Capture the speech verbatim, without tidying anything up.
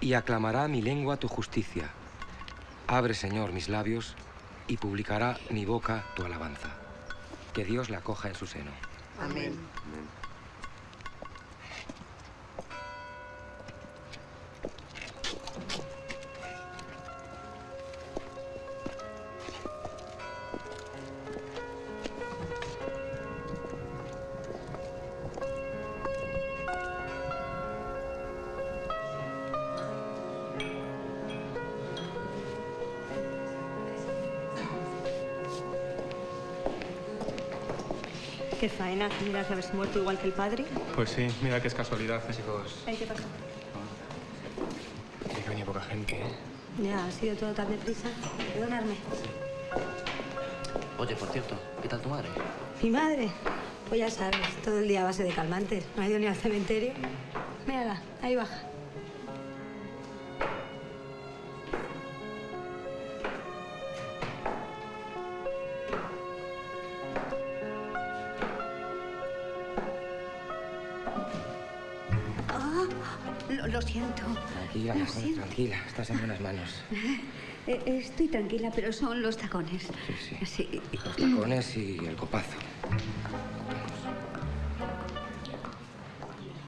y aclamará mi lengua tu justicia. Abre, Señor, mis labios y publicará mi boca tu alabanza. Que Dios la coja en su seno. Amén. Amén. Qué faena, mira que habéis muerto igual que el padre. Pues sí, mira que es casualidad, ¿eh, chicos? Ay, ¿qué pasa? Tiene que venir poca gente, ¿eh? Ya, ha sido todo tan deprisa. Perdonadme. Oye, por cierto, ¿qué tal tu madre? ¿Mi madre? Pues ya sabes, todo el día a base de calmantes. No ha ido ni al cementerio. Mírala, ahí baja. Lo siento. Tranquila, mujer, tranquila. Estás en buenas manos. Eh, estoy tranquila, pero son los tacones. Sí, sí. Sí. Los tacones y el copazo.